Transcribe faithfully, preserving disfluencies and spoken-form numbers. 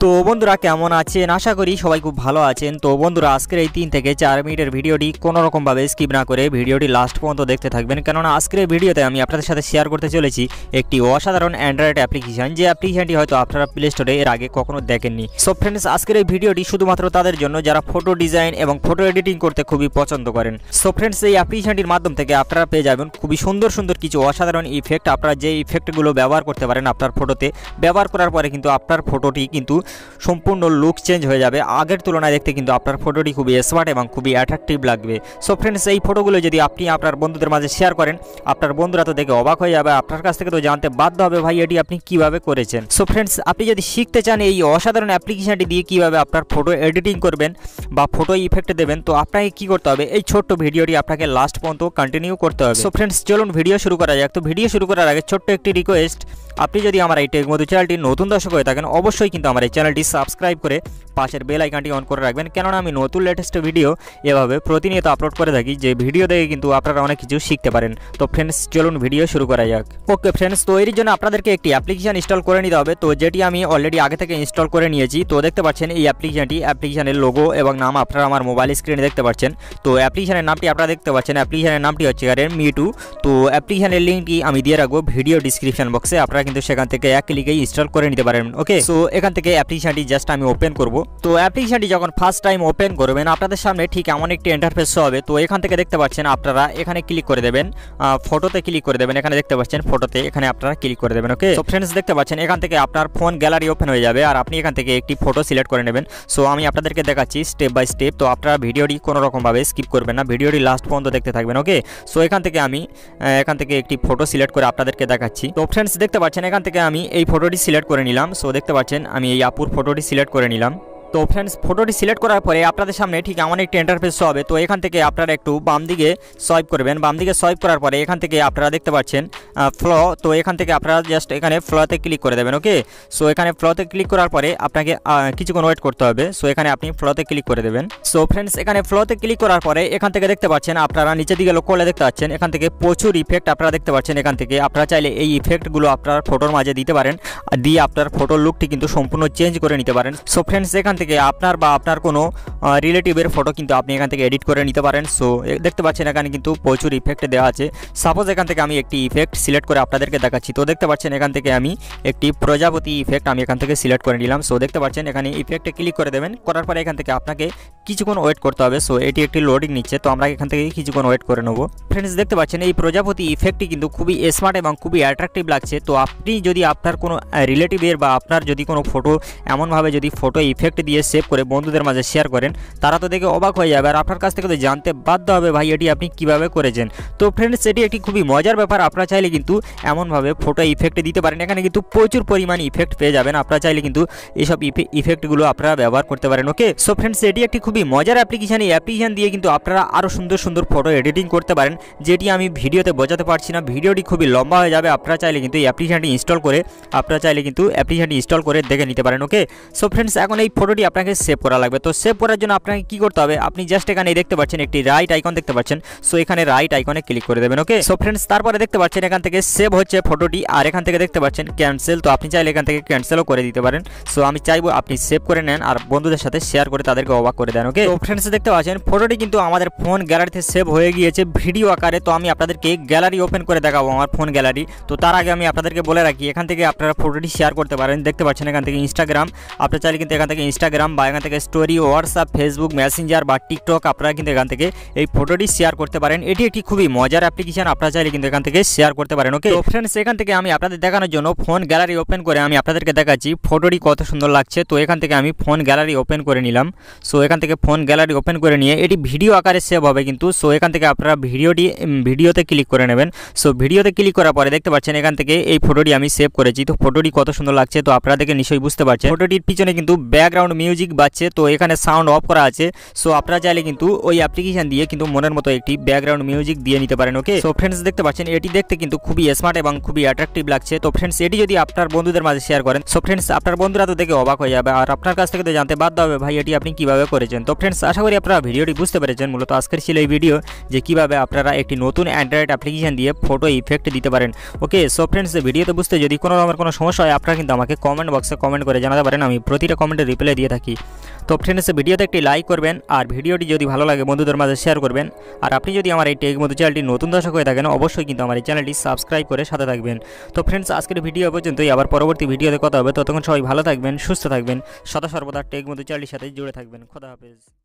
तो बंधुरा केमन आछेन आशा करी सबाई खूब भालो आछेन। तो बंधुरा आजकेर एई तीन थेके चार मिनिटेर भिडियोटी कोनो रकम भावे स्किप ना करे भिडियोटी लास्ट पर्यन्त देखते थाकबेन, कारण आजकेर भिडियोते आमि आपनादेर साथे शेयर करते चलेछि एकटी असाधारण एंड्रॉइड एप्लीकेशन, जे एप्लीकेशनटी हयतो आपनारा प्ले स्टोरे एर आगे कखनो देखेननि। सो फ्रेंड्स आजकेर एई भिडियोटी शुधुमात्र तादेर जन्य जारा फोटो डिजाइन एबं फोटो एडिटिंग करते खुबই पसंद करेन। सो फ्रेंड्स एई एप्लीकेशनटिर माध्यम थेके आपनारा पेये जाबेन खुबই सुंदर सुंदर किछु असाधारण इफेक्ट, आपनारा जे इफेक्टगुलो व्यवहार करते पारेन आपनार फोटोते, व्यवहार करार परे किन्तु आपनार फोटोटी किन्तु सम्पूर्ण लुक चेंज हो जाए, आगे तुलना देखते क्योंकि आपनर फोटोटी खूब स्मार्ट और खूब अट्रैक्टिव लगे। सो फ्रेंड्स ये फोटोगुलो यदि आपनी आपनर बंधुदेर माझे शेयर करें आपनर बंधुरा तो देखे अबाक हो जाए, आपनर काछ थेके तो जानते बाध्य होबे भाई ये आपनी किभाबे करेछेन। सो फ्रेंड्स आपनी यदि शिखते चान ये असाधारण एप्लीकेशनटी दिए किभाबे आपनर फोटो एडिटिंग करबेन बा फोटो इफेक्ट देवें, तो आपनाके कि करते होबे एई छोट्ट भिडियोटी आपनाके लास्ट पर्यन्त कन्टिन्यू करते होबे। सो फ्रेंड्स चलुन भिडियो शुरू करा जाक। तो भिडियो शुरू करार आगे छोट्ट एकटी रिक्वेस्ट, आपनी यदि आमार टेक मधु चैनलटी नतून दर्शक हये थाकेन अवश्यई किन्तु आमार चैनलटी सबसक्राइब करे पाशेर बेल आइकनटी अन करे राखबेन, कारण आमि नतुन लेटेस्ट भिडियो एभाबे प्रतिनियत आपलोड करे थाकि, जे भिडियो देखे किन्तु आपनारा अनेक किछु शिखते पारेन। तो फ्रेंड्स चलुन भिडियो शुरू करा जाक। ओके फ्रेंड्स, तो एर जोन्नो आपनादेरके एकटी एप्लीकेशन इनस्टल करे निते होबे। तो जेटी आमि अलरेडी आगे थेके इनस्टल करे नियेछि। तो देखते पाच्छेन एई एप्लीकेशनटी, एप्लीकेशनेर लोगो एबं नाम आपनारा आमार मोबाइल स्क्रिने देखते पाच्छेन। तो एप्लीकेशनेर नामटी आपनारा देखते पाच्छेन, एप्लीकेशनेर नामटी हच्छे मिटू। तो एप्लीकेशनेर लिंकटी आमि दिये राखबो भिडियो डिस्क्रिपशन बक्से, आपनारा किन्तु सेखान थेके एक क्लिके इनस्टल करे निते पारेन। ओके, सो एखान थेके एप्लीकेशनटी जस्ट आमि ओपेन करब। तो एप्लीकेशनटी जखन फार्स्ट टाइम ओपेन करबेन आपनादेर सामने ठीक एमन एकटी इंटरफेस होबे। तो एखान थेके देखते पाच्छेन आपनारा एखाने क्लिक करे देबेन, फोटोते क्लिक करे देबेन, एखाने देखते पाच्छेन फोटोते एखाने आपनारा क्लिक करे देबेन। ओके, सो फ्रेंड्स देखते पाच्छेन एखान थेके आपनार फोन ग्यालारि ओपेन हये जाबे आर आपनि एखान थेके एकटी फोटो सिलेक्ट करे नेबेन। सो आमि आपनादेरके देखाच्छि स्टेप बाय स्टेप, तो आपनारा भिडियोटी कोनो रकम भावे स्किप करबेन ना, भिडियोटी लास्ट पर्यन्त देखते थाकबेन। ओके, सो एखान थेके आमि एखान थेके एकटी फोटो सिलेक्ट करे आपनादेरके देखाच्छि। तो फ्रेंड्स देखते पाच्छेन एखान थेके आमि एई फोटोटी सिलेक्ट करे निलाम। सो देखते पाच्छेन आमि এই আপুর ফটোটি সিলেক্ট করে নিলাম। तो फ्रेंड्स फोटोटी सिलेक्ट करार पर आपनादेर सामने ठीक एमन एकटी इंटरफेस होबे। तो एखान थेके आपनारा एकटू बाम दिके स्वाइप करबेन, बाम दिके स्वाइप करार पर एखान थेके आपनारा देखते पाच्छेन फ्लो। तो एखान थेके आपनारा जस्ट एखाने फ्लोते क्लिक करे देबेन। ओके, सो एखाने फ्लोते क्लिक करार पर आपनाके किछुक्षण वेट करते होबे। सो एखाने आपनि फ्लोते क्लिक करे देबेन। सो फ्रेंड्स एखाने फ्लोते क्लिक करार पर एखान थेके देखते पाच्छेन आपनारा नीचे दिके लक्ष्य करे देखते पाच्छेन एखान थेके प्रचुर इफेक्ट आपनारा देखते पाच्छेन। एखान थेके आपनारा चाइले एई इफेक्टगुलो आपनार फोटोर माझे दिते पारेन, दिये आपनार फोटोर लुकटी किन्तु सम्पूर्ण चेंज करे निते पारेन। सो फ्रेंड्स एखान থেকে আপনার বা আপনার কোনো রিলেটিভের ফটো কিন্তু আপনি এখান থেকে এডিট করে নিতে পারেন। সো দেখতে পাচ্ছেন এখানে কিন্তু প্রচুর ইফেক্ট দেওয়া আছে। সাপোজ এখান থেকে আমি একটি ইফেক্ট সিলেক্ট করে আপনাদেরকে দেখাচ্ছি। তো দেখতে পাচ্ছেন এখান থেকে আমি একটি প্রজাপতি ইফেক্ট আমি এখান থেকে সিলেক্ট করে নিলাম। সো দেখতে পাচ্ছেন এখানে ইফেক্টে ক্লিক করে দেবেন, করার পরে এখান থেকে আপনাকে কিছুক্ষণ ওয়েট করতে হবে। সো এটি একটি লোডিং নিচ্ছে, তো আমরা এখান থেকে কিছুক্ষণ ওয়েট করে নেব। ফ্রেন্ডস দেখতে পাচ্ছেন এই প্রজাপতি ইফেক্টটি কিন্তু খুবই স্মার্ট এবং খুবই অ্যাট্রাকটিভ লাগছে। তো আপনি যদি আপনার কোনো রিলেটিভের বা আপনার যদি কোনো ফটো এমনভাবে যদি ফটো ইফেক্ট দিয়ে সেভ করে বন্ধুদের মাঝে শেয়ার করেন, তারা তো দেখে অবাক হয়ে যাবে আর আপনার কাছ থেকে তো জানতে বাধ্য হবে ভাই এটি আপনি কীভাবে করেছেন। তো ফ্রেন্ডস এটি একটি খুবই মজার ব্যাপার, আপনারা চাইলে কিন্তু এমনভাবে ফটো ইফেক্ট দিতে পারেন। এখানে কিন্তু প্রচুর পরিমাণ ইফেক্ট পেয়ে যাবেন, আপনারা চাইলে কিন্তু এইসব ইফেক্টগুলো আপনারা ব্যবহার করতে পারেন। ওকে, সো ফ্রেন্ডস এটি একটি খুবই মজার অ্যাপ্লিকেশন। এই অ্যাপ্লিকেশন দিয়ে কিন্তু আপনারা আরও সুন্দর সুন্দর ফটো এডিটিং করতে পারেন, যেটি আমি ভিডিওতে বোঝাতে পারছি না, ভিডিওটি খুবই লম্বা হয়ে যাবে। আপনারা চাইলে কিন্তু এই অ্যাপ্লিকেশনটি ইনস্টল করে আপনারা চাইলে কিন্তু অ্যাপ্লিকেশনটি ইনস্টল করে দেখে নিতে পারেন। ওকে, সো ফ্রেন্ডস এখন এই ফটোটি আপনাকে সেভ করা লাগবে। তো সেভ করার জন্য আপনাকে কি করতে হবে, আপনি জাস্ট এখানে দেখতে পাচ্ছেন একটি রাইট আইকন দেখতে পাচ্ছেন। সো এখানে রাইট আইকনে ক্লিক করে দেবেন। ওকে, সো ফ্রেন্ডস তারপরে দেখতে পাচ্ছেন এখান থেকে সেভ হচ্ছে ফটোটি, আর এখান থেকে দেখতে পাচ্ছেন ক্যান্সেল। তো আপনি চাইলে এখান থেকে ক্যান্সেলও করে দিতে পারেন। সো আমি চাইবো আপনি সেভ করে নেন আর বন্ধুদের সাথে শেয়ার করে তাদেরকে অবাক করে দেন। ওকে, তো ফ্রেন্ডস দেখতে পাচ্ছেন ফটোটি কিন্তু আমাদের ফোন গ্যালারিতে সেভ হয়ে গিয়েছে ভিডিও আকারে। তো আমি আপনাদেরকে গ্যালারি ওপেন করে দেখাবো আমার ফোন গ্যালারি। তো তার আগে আমি আপনাদেরকে বলে রাখি এখান থেকে আপনারা ফটোটি শেয়ার করতে পারেন। দেখতে পাচ্ছেন এখান থেকে ইনস্টাগ্রাম, আপনারা চাইলে কিন্তু এখান থেকে ইনস্টাগ্রাম বা এখান থেকে স্টোরি, হোয়াটসঅ্যাপ, ফেসবুক, মেসেঞ্জার বা টিকটক আপনারা কিন্তু এখান থেকে এই ফটোটি শেয়ার করতে পারেন। এটি একটি খুবই মজার অ্যাপ্লিকেশন, আপনারা চাইলে কিন্তু এখান থেকে শেয়ার করতে পারেন। ওকে, তো ফ্রেন্ডস এখান থেকে আমি আপনাদের দেখানোর জন্য ফোন গ্যালারি ওপেন করে আমি আপনাদেরকে দেখাচ্ছি ফটোটি কত সুন্দর লাগছে। তো এখান থেকে আমি ফোন গ্যালারি ওপেন করে নিলাম। সো এখান থেকে ফোন গ্যালারি ওপেন করে নিয়ে এটি ভিডিও আকারে সেভ হবে কিন্তু। সো এখান থেকে আপনারা ভিডিওটি ভিডিওতে ক্লিক করে নেবেন। সো ভিডিওতে ক্লিক করার পরে দেখতে পাচ্ছেন এখান থেকে এই ফটোটি আমি সেভ করেছি। তো ফটোটি কত সুন্দর লাগছে তো আপনারা দেখে নিশ্চয়ই বুঝতে পারছেন। ফটোটির পিছনে কিন্তু ব্যাকগ্রাউন্ড মিউজিক বাজছে তো এখানে সাউন্ড অফ করা আছে। সো আপনারা চাইলে কিন্তু ওই অ্যাপ্লিকেশন দিয়ে কিন্তু মনের মতো একটি ব্যাকগ্রাউন্ড মিউজিক দিয়ে নিতে পারেন। ওকে সো ফ্রেন্ডস দেখতে পাচ্ছেন এটি দেখতে কিন্তু খুবই স্মার্ট এবং খুবই অ্যাট্রাকটিভ লাগছে। তো ফ্রেন্ডস এটি যদি আপনার বন্ধুদের মাঝে শেয়ার করেন সো ফ্রেন্ডস আপনার বন্ধুরা তো দেখে অবাক হয়ে যাবে আর আপনার কাছ থেকে তো জানতে বাধ্য হবে ভাই এটি আপনি কীভাবে করেছেন। তো ফ্রেন্ডস আশা করি আপনারা ভিডিওটি বুঝতে পেরেছেন। মূলত আজকের ছিল এই ভিডিও যে কীভাবে আপনারা একটি নতুন অ্যান্ড্রয়েড অ্যাপ্লিকেশন দিয়ে ফটো ইফেক্ট দিতে পারেন। ওকে সো ফ্রেন্ডস ভিডিওতে বুঝতে যদি কোনো রকমের কোনো সমস্যা হয় আপনারা কিন্তু আমাকে কমেন্ট বক্সে কমেন্ট করে জানাতে পারেন, আমি প্রতিটা কমেন্টে রিপ্লাই দিয়ে থাকি। তো ফ্রেন্ডস ভিডিওতে একটি লাইক করবেন আর ভিডিওটি যদি ভালো লাগে বন্ধুদের মাঝে শেয়ার করবেন। আর আপনি যদি আমার এই টেক মধু চ্যানেলটি নতুন দর্শক হয়ে থাকেন অবশ্যই কিন্তু আমার এই চ্যানেলটি সাবস্ক্রাইব করে সাথে থাকবেন। তো ফ্রেন্ডস আজকের ভিডিও পর্যন্তই, আবার পরবর্তী ভিডিওতে কথা হবে। ততক্ষণ সবাই ভালো থাকবেন, সুস্থ থাকবেন, সদা সর্বদা টেক মধু চ্যানেলটির সাথে জুড়ে থাকবেন। খোদা হাফেজ।